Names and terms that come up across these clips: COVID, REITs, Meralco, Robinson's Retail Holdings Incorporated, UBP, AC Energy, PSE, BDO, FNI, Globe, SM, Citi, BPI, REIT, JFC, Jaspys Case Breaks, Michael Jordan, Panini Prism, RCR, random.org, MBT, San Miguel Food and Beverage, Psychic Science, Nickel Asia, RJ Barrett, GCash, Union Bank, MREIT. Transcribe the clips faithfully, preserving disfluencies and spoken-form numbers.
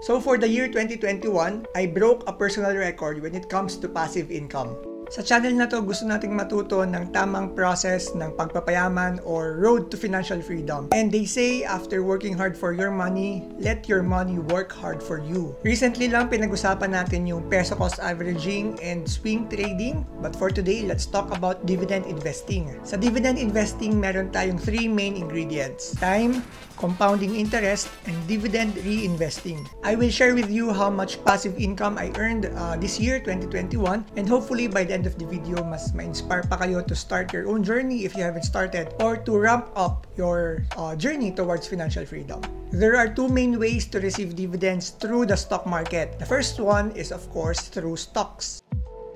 So for the year twenty twenty-one, I broke a personal record when it comes to passive income. Sa channel na to, gusto nating matuto ng tamang process ng pagpapayaman or road to financial freedom. And they say, after working hard for your money, let your money work hard for you. Recently lang pinag-usapan natin yung peso cost averaging and swing trading. But for today, let's talk about dividend investing. Sa dividend investing, meron tayong three main ingredients: time, compounding interest, and dividend reinvesting. I will share with you how much passive income I earned uh, this year, twenty twenty-one, and hopefully by the end of the video, mas ma-inspire pa kayo to start your own journey if you haven't started, or to ramp up your uh, journey towards financial freedom. There are two main ways to receive dividends through the stock market. The first one is, of course, through stocks.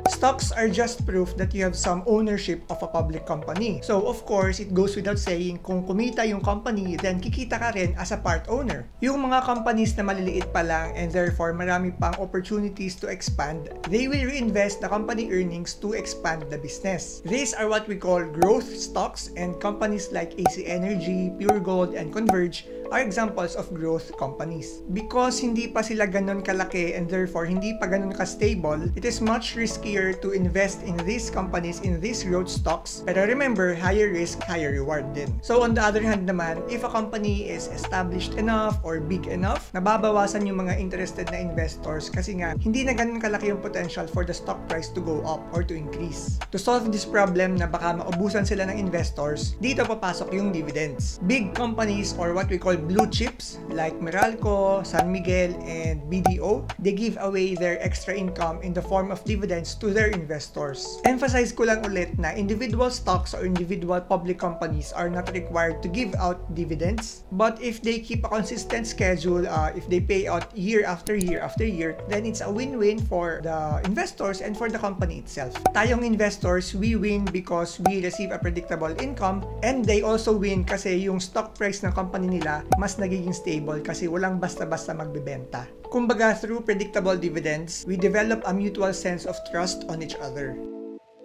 Stocks are just proof that you have some ownership of a public company. So, of course, it goes without saying, kung kumita yung company, then kikita ka rin as a part owner. Yung mga companies na maliliit pa lang and therefore marami pang opportunities to expand, they will reinvest the company earnings to expand the business. These are what we call growth stocks, and companies like A C Energy, Pure Gold, and Converge are examples of growth companies. Because hindi pa sila ganun kalaki and therefore hindi pa ganun ka-stable, it is much risky to invest in these companies, in these growth stocks. Pero remember, higher risk, higher reward din. So on the other hand naman, if a company is established enough or big enough, nababawasan yung mga interested na investors kasi nga hindi na ganun kalaki yung potential for the stock price to go up or to increase. To solve this problem na baka maubusan sila ng investors, dito papasok yung dividends. Big companies or what we call blue chips like Meralco, San Miguel, and B D O, they give away their extra income in the form of dividends to to their investors. Emphasize ko lang ulit na individual stocks or individual public companies are not required to give out dividends, but if they keep a consistent schedule, uh, if they pay out year after year after year, then it's a win-win for the investors and for the company itself. Tayong investors, we win because we receive a predictable income, and they also win kasi yung stock price ng company nila mas nagiging stable kasi walang basta-basta magbebenta. Kumbaga, through predictable dividends, we develop a mutual sense of trust on each other.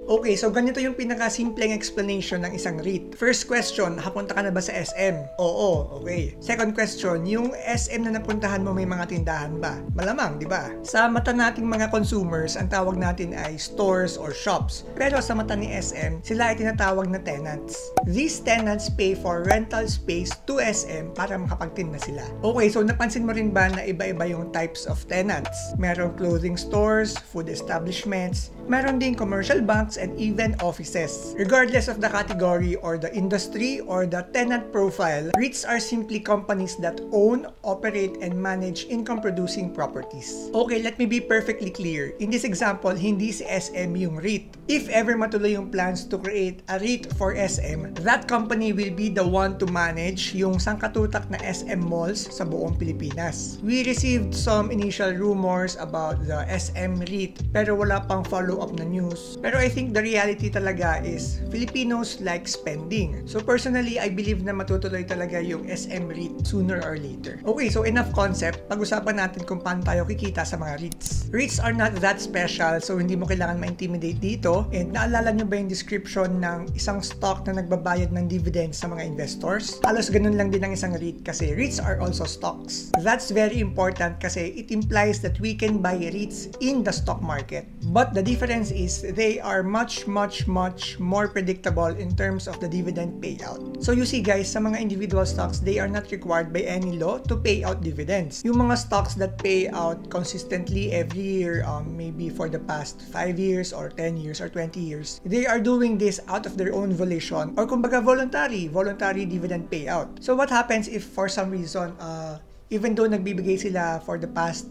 Okay, so ganito yung pinakasimpleng explanation ng isang REIT. First question, nakapunta ka na ba sa S M? Oo, okay. Second question, yung S M na napuntahan mo may mga tindahan ba? Malamang, di ba? Sa mata nating mga consumers, ang tawag natin ay stores or shops. Pero sa mata ni S M, sila ay tinatawag na tenants. These tenants pay for rental space to S M para makapagtinda sila. Okay, so napansin mo rin ba na iba-iba yung types of tenants? Merong clothing stores, food establishments, meron din commercial banks, and even offices. Regardless of the category or the industry or the tenant profile, REITs are simply companies that own, operate, and manage income-producing properties. Okay, let me be perfectly clear. In this example, hindi si S M yung REIT. If ever matuloy yung plans to create a REIT for S M, that company will be the one to manage yung sangkatutak na S M malls sa buong Pilipinas. We received some initial rumors about the S M REIT, pero wala pang follow-up na news. Pero I think the reality talaga is Filipinos like spending. So personally, I believe na matutuloy talaga yung S M REIT sooner or later. Okay, so enough concept. Pag-usapan natin kung paano tayo kikita sa mga REITs. REITs are not that special, so hindi mo kailangan ma-intimidate dito. And naalala nyo ba yung description ng isang stock na nagbabayad ng dividends sa mga investors? Halos ganun lang din ang isang REIT kasi REITs are also stocks. That's very important kasi it implies that we can buy REITs in the stock market. But the difference is they are much much much much more predictable in terms of the dividend payout. So you see guys, sa mga individual stocks, they are not required by any law to pay out dividends. Yung mga stocks that pay out consistently every year, um, maybe for the past five years or ten years or twenty years, they are doing this out of their own volition, or kumbaga voluntary, voluntary dividend payout. So what happens if for some reason, uh, even though nagbibigay sila for the past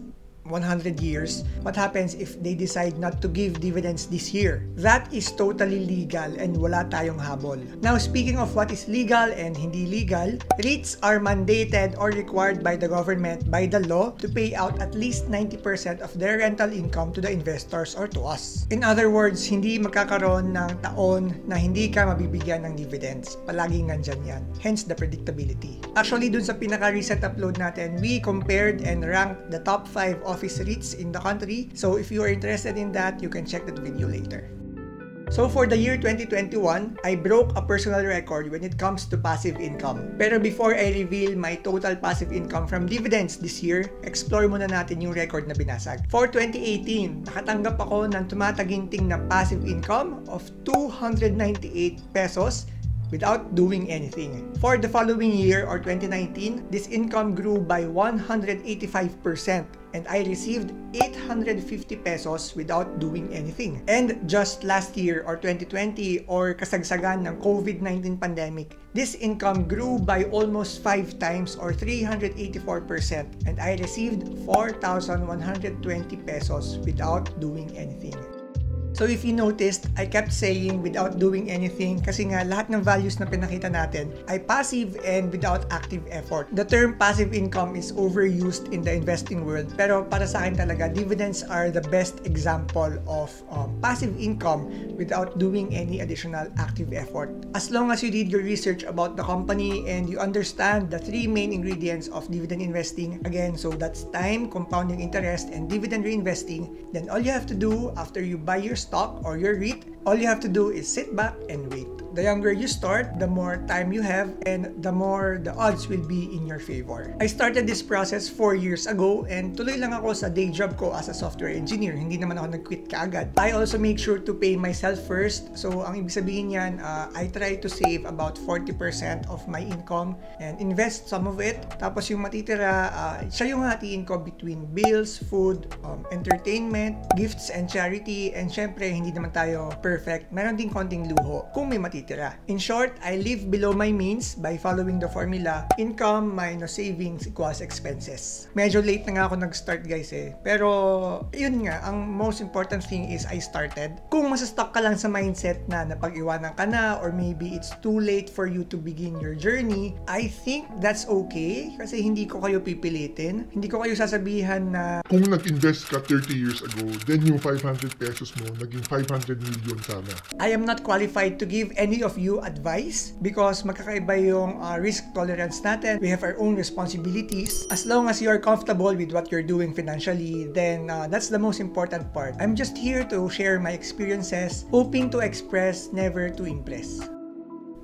one hundred years, what happens if they decide not to give dividends this year? That is totally legal and wala tayong habol. Now, speaking of what is legal and hindi legal, REITs are mandated or required by the government by the law to pay out at least ninety percent of their rental income to the investors or to us. In other words, hindi magkakaroon ng taon na hindi ka mabibigyan ng dividends. Palaging nandyan yan. Hence the predictability. Actually, dun sa pinaka-recent upload natin, we compared and ranked the top five office REITs in the country. So if you are interested in that, you can check that video later. So for the year twenty twenty-one, I broke a personal record when it comes to passive income. Pero before I reveal my total passive income from dividends this year, explore muna natin yung record na binasag. For twenty eighteen, nakatanggap ako ng tumataginting na passive income of two hundred ninety-eight pesos without doing anything. For the following year or twenty nineteen, this income grew by one hundred eighty-five percent and I received eight hundred fifty pesos without doing anything. And just last year or twenty twenty or kasagsagan ng COVID nineteen pandemic, this income grew by almost five times or three hundred eighty-four percent and I received four thousand one hundred twenty pesos without doing anything. So if you noticed, I kept saying without doing anything kasi nga lahat ng values na pinakita natin ay passive and without active effort. The term passive income is overused in the investing world pero para sa akin talaga, dividends are the best example of um, passive income without doing any additional active effort. As long as you did your research about the company and you understand the three main ingredients of dividend investing, again, so that's time, compounding interest, and dividend reinvesting, then all you have to do after you buy your stock or your REIT, all you have to do is sit back and wait. The younger you start, the more time you have and the more the odds will be in your favor. I started this process four years ago and tuloy lang ako sa day job ko as a software engineer. Hindi naman ako nag-quit kaagad. I also make sure to pay myself first. So ang ibig sabihin yan, uh, I try to save about forty percent of my income and invest some of it. Tapos yung matitira, uh, siya yung hatiin ko between bills, food, um, entertainment, gifts and charity, and syempre hindi naman tayo perfect. Meron ding konting luho kung may matitira. In short, I live below my means by following the formula, income minus savings equals expenses. Medyo late na nga ako nag-start guys eh. Pero, yun nga, ang most important thing is I started. Kung masastuck ka lang sa mindset na napag-iwanan ka na or maybe it's too late for you to begin your journey, I think that's okay kasi hindi ko kayo pipilitin. Hindi ko kayo sasabihan na kung nag-invest ka thirty years ago, then yung five hundred pesos mo naging five hundred million sana. I am not qualified to give any any of you advice because magkakaiba yung uh, risk tolerance natin. We have our own responsibilities. As long as you are comfortable with what you're doing financially, then uh, that's the most important part. I'm just here to share my experiences, hoping to express, never to impress.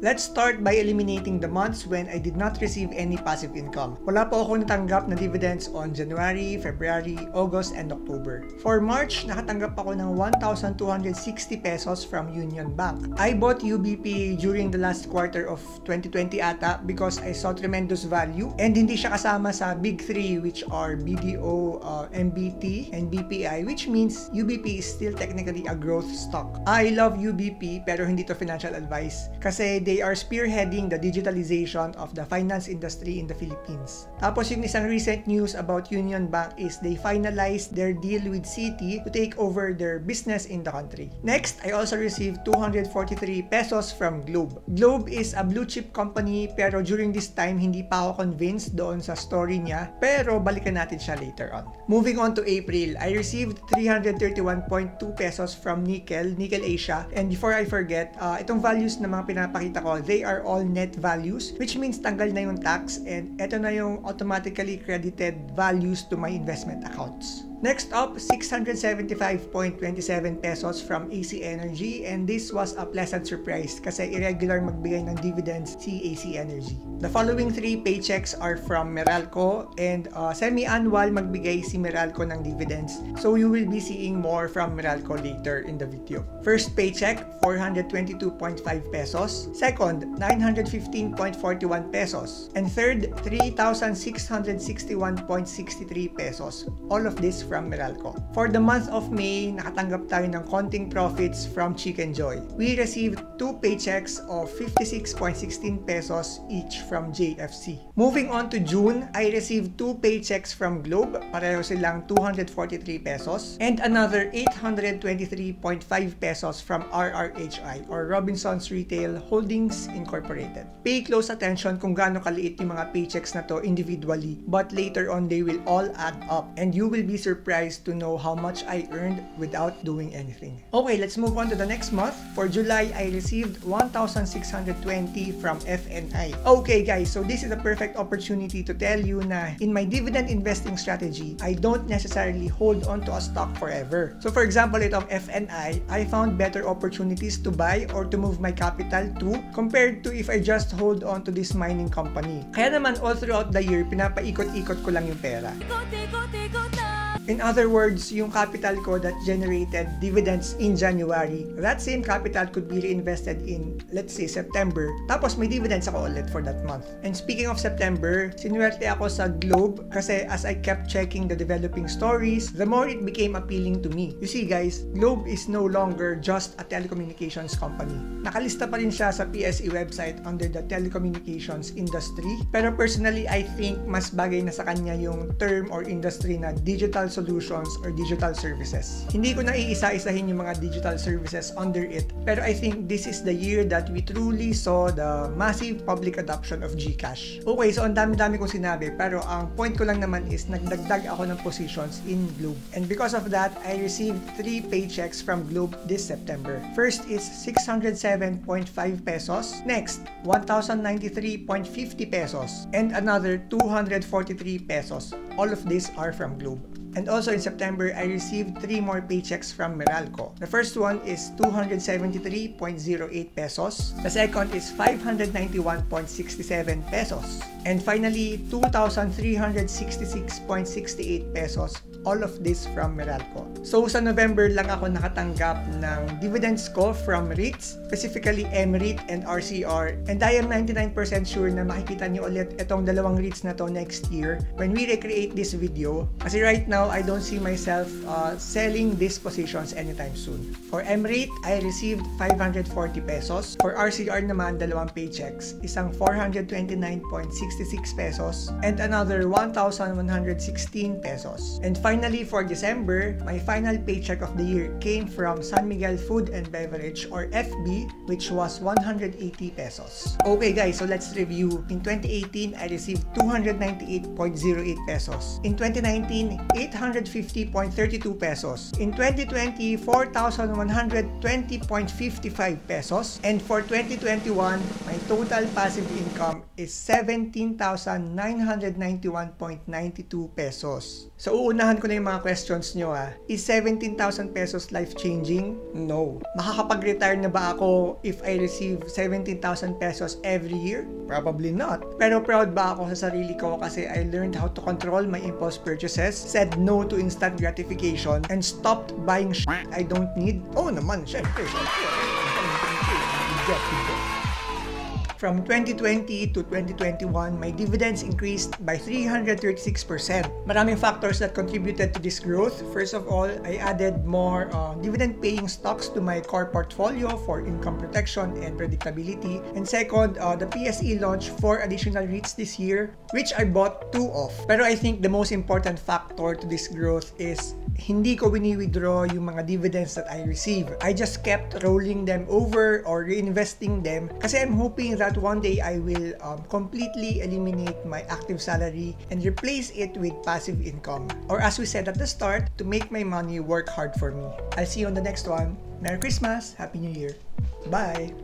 Let's start by eliminating the months when I did not receive any passive income. Wala po akong natanggap na dividends on January, February, August, and October. For March, nakatanggap ako ng one thousand two hundred sixty pesos from Union Bank. I bought U B P during the last quarter of twenty twenty ata because I saw tremendous value and hindi siya kasama sa big three which are B D O, uh, M B T, and B P I, which means U B P is still technically a growth stock. I love U B P pero hindi to financial advice kasi they They are spearheading the digitalization of the finance industry in the Philippines. Tapos yung isang recent news about Union Bank is they finalized their deal with Citi to take over their business in the country. Next, I also received two hundred forty-three pesos from Globe. Globe is a blue chip company pero during this time hindi pa ako convinced doon sa story niya pero balikan natin siya later on. Moving on to April, I received three hundred thirty-one point two pesos from Nickel, Nickel Asia, and before I forget, uh, itong values na mga pinapakita they are all net values, which means tanggal na yung tax and eto na yung automatically credited values to my investment accounts. Next up, six hundred seventy-five point two seven pesos from A C Energy, and this was a pleasant surprise kasi irregular magbigay ng dividends si A C Energy. The following three paychecks are from Meralco, and uh, semi-annual magbigay si Meralco ng dividends, so you will be seeing more from Meralco later in the video. First paycheck, four hundred twenty-two point five pesos. Second, nine hundred fifteen point four one pesos. And third, three thousand six hundred sixty-one point six three pesos. All of this from Meralco. For the month of May, nakatanggap tayo ng konting profits from Chicken Joy. We received two paychecks of fifty-six point one six pesos each from J F C. Moving on to June, I received two paychecks from Globe, pareho silang two hundred forty-three pesos, and another eight hundred twenty-three point five pesos from R R H I or Robinson's Retail Holdings Incorporated. Pay close attention kung gaano kaliit yung mga paychecks na to individually, but later on they will all add up and you will be surprised surprised to know how much I earned without doing anything. Okay, let's move on to the next month. For July, I received one thousand six hundred twenty from F N I. Okay guys, so this is a perfect opportunity to tell you na in my dividend investing strategy, I don't necessarily hold on to a stock forever. So for example, itong F N I, I found better opportunities to buy or to move my capital to compared to if I just hold on to this mining company. Kaya naman all throughout the year, pinapaikot-ikot ko lang yung pera. In other words, yung capital ko that generated dividends in January, that same capital could be reinvested in, let's say, September. Tapos may dividends ako ulit for that month. And speaking of September, sinuwerte ako sa Globe kasi as I kept checking the developing stories, the more it became appealing to me. You see guys, Globe is no longer just a telecommunications company. Nakalista pa rin siya sa P S E website under the telecommunications industry. Pero personally, I think mas bagay na sa kanya yung term or industry na digital solutions or digital services. Hindi ko na iisa-isahin yung mga digital services under it, pero I think this is the year that we truly saw the massive public adoption of GCash. Okay, so ang dami-dami kong sinabi, pero ang point ko lang naman is nagdagdag ako ng positions in Globe. And because of that, I received three paychecks from Globe this September. First is six hundred seven point five pesos, next one thousand ninety-three point five zero pesos, and another two hundred forty-three pesos. All of these are from Globe. And also in September, I received three more paychecks from Meralco. The first one is two hundred seventy-three point zero eight pesos. The second is five hundred ninety-one point six seven pesos. And finally, two thousand three hundred sixty-six point six eight pesos. All of this from Meralco. So sa November lang ako nakatanggap ng dividends ko from REITs, specifically M REIT and R C R. And I am ninety-nine percent sure na makikita niyo ulit itong dalawang REITs na to next year when we recreate this video. Kasi right now, I don't see myself uh, selling these positions anytime soon. For M REIT, I received five hundred forty pesos. For R C R naman, dalawang paychecks. Isang four hundred twenty-nine point six six pesos and another one thousand one hundred sixteen pesos. And finally, Finally, for December, my final paycheck of the year came from San Miguel Food and Beverage or F B, which was one hundred eighty pesos. Okay guys, so let's review. In twenty eighteen, I received two hundred ninety-eight point zero eight pesos. In twenty nineteen, eight hundred fifty point three two pesos. In twenty twenty, four thousand one hundred twenty point five five pesos. And for twenty twenty-one, my total passive income is seventeen thousand nine hundred ninety-one point nine two pesos. So uunahan ko na yung mga questions nyo ha. Is seventeen thousand pesos life-changing? No. Makakapag-retire na ba ako if I receive seventeen thousand pesos every year? Probably not. Pero proud ba ako sa sarili ko kasi I learned how to control my impulse purchases, said no to instant gratification, and stopped buying shit I don't need? Oh naman, syempre, syempre. From twenty twenty to twenty twenty-one, my dividends increased by three hundred thirty-six percent. Maraming factors that contributed to this growth. First of all, I added more uh, dividend-paying stocks to my core portfolio for income protection and predictability. And second, uh, the P S E launched four additional REITs this year, which I bought two of. Pero I think the most important factor to this growth is hindi ko wini-withdraw yung mga dividends that I receive. I just kept rolling them over or reinvesting them kasi I'm hoping that that one day I will um, completely eliminate my active salary and replace it with passive income. Or as we said at the start, to make my money work hard for me. I'll see you on the next one. Merry Christmas, Happy New Year. Bye!